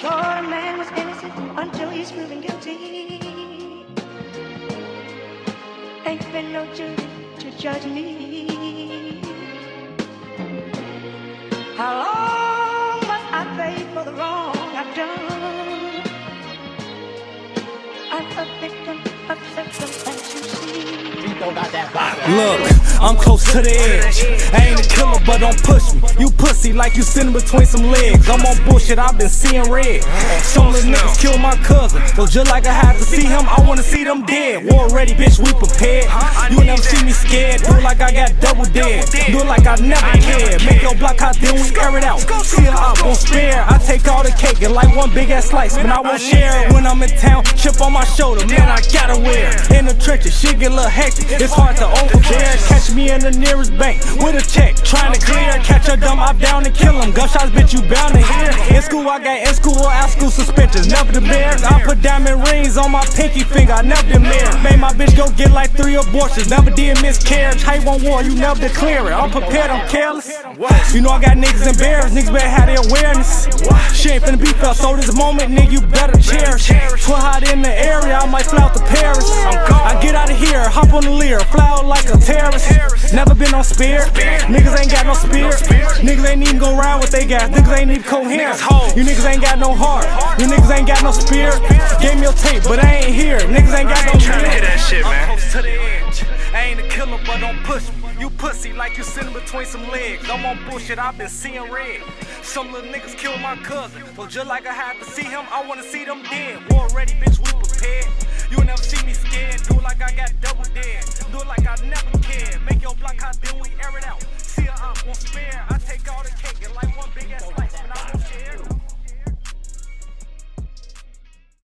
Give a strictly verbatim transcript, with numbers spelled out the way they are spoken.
For man was innocent until he's proven guilty. Ain't been no jury to judge me. How long must I pay for the wrong I've done? I'm a victim of circumstance, you see. Look, I'm close to the edge. I ain't a killer, but don't push me. You pussy like you sitting between some legs. I'm on bullshit, I've been seeing red. Some little niggas kill my cousin. So just like I had to see him, I wanna see them dead. War ready, bitch, we prepared. You never see me scared. Do it like I got double dead. Do it like I never cared. Make your block hot, then we air it out. See her up on spare. I take all the cake and like one big ass slice, but I won't share it. When I'm in town, chip on my shoulder, man, I gotta wear it. In the trenches, shit get a little hectic. It's hard to overbear. Catch me in the nearest bank with a check, trying to clear. Catch a dumb, I'm down and kill him. Gunshots, bitch, you bound to hear. In school, I got in school or out school suspensions, never the bear. I put diamond rings on my pinky finger, I never did marry. Made my bitch go get like three abortions, never did miscarriage. Hate on war, you never declare it. I'm prepared, I'm careless. You know I got niggas embarrassed, niggas better have their awareness. Shit ain't finna be felt, so this moment, nigga, you better cherish. Too hot in the area, I might fly out to Paris. I get out of here, hop on the leer, fly out like a terrorist. Never been on spear, niggas ain't got no spear. Niggas ain't even gon' ride what they got, niggas ain't even coherent. You niggas ain't got no heart, you niggas ain't got no spirit. Gave me a tape, but I ain't here, niggas ain't got no trying to hear that shit, man. I'm close to the edge, I ain't a killer, but don't push me. You pussy like you sitting between some legs. I'm on bullshit, I've been seeing red. Some little niggas killed my cousin. So just like I had to see him, I wanna see them dead. War ready, bitch, we prepared. You never see me scared. Do it like I got double dead. Do it like I never cared. Make your block hot, then we air it out. See her up, won't spare. I take all the cake and like one big ass slice, but I won't share.